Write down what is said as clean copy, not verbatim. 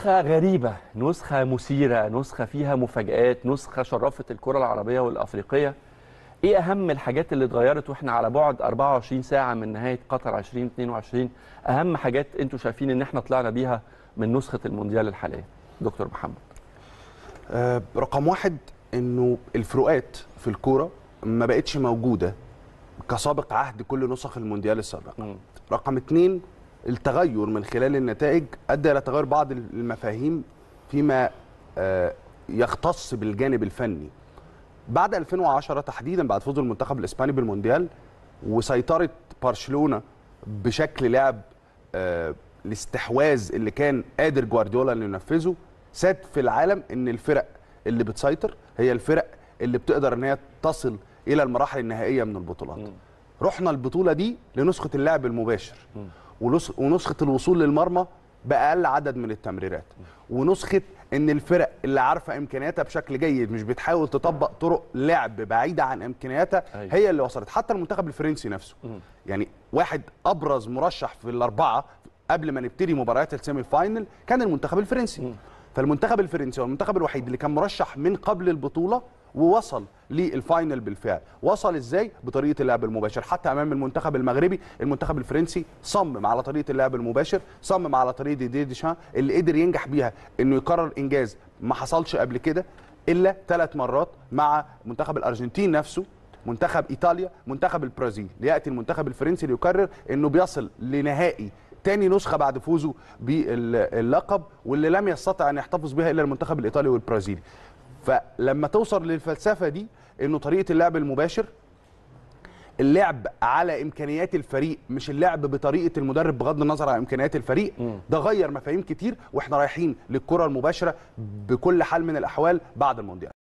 نسخة غريبة، نسخة مثيرة، نسخة فيها مفاجآت، نسخة شرفت الكرة العربية والأفريقية. إيه أهم الحاجات اللي اتغيرت وإحنا على بعد 24 ساعة من نهاية قطر 2022؟ أهم حاجات أنتوا شايفين إن إحنا طلعنا بيها من نسخة المونديال الحالية، دكتور محمد. رقم واحد إنه الفروقات في الكرة ما بقتش موجودة كسابق عهد كل نسخ المونديال السابقة. رقم اتنين، التغير من خلال النتائج أدى إلى تغير بعض المفاهيم فيما يختص بالجانب الفني. بعد 2010 تحديدا، بعد فوز المنتخب الإسباني بالمونديال وسيطرة برشلونة بشكل لعب الاستحواذ اللي كان قادر جوارديولا انه ينفذه، ساد في العالم ان الفرق اللي بتسيطر هي الفرق اللي بتقدر ان هي تصل إلى المراحل النهائية من البطولات. رحنا البطولة دي لنسخة اللعب المباشر، ونسخة الوصول للمرمى بأقل عدد من التمريرات، ونسخة إن الفرق اللي عارفة إمكانياتها بشكل جيد مش بتحاول تطبق طرق لعب بعيدة عن إمكانياتها هي اللي وصلت. حتى المنتخب الفرنسي نفسه، يعني واحد أبرز مرشح في الأربعة قبل ما نبتدي مباريات السيمي فاينل كان المنتخب الفرنسي. فالمنتخب الفرنسي هو المنتخب الوحيد اللي كان مرشح من قبل البطولة ووصل للفاينل بالفعل. وصل ازاي؟ بطريقه اللعب المباشر. حتى امام المنتخب المغربي، المنتخب الفرنسي صمم على طريقه اللعب المباشر، صمم على طريقه ديشان اللي قدر ينجح بيها انه يكرر انجاز ما حصلش قبل كده الا 3 مرات مع منتخب الارجنتين نفسه، منتخب ايطاليا، منتخب البرازيل. ياتي المنتخب الفرنسي ليكرر انه بيصل لنهائي تاني نسخه بعد فوزه باللقب، واللي لم يستطع ان يحتفظ بها الا المنتخب الايطالي والبرازيلي. فلما توصل للفلسفه دي انه طريقه اللعب المباشر، اللعب على امكانيات الفريق مش اللعب بطريقه المدرب بغض النظر عن امكانيات الفريق، ده غير مفاهيم كتير، واحنا رايحين للكره المباشره بكل حال من الاحوال بعد المونديال.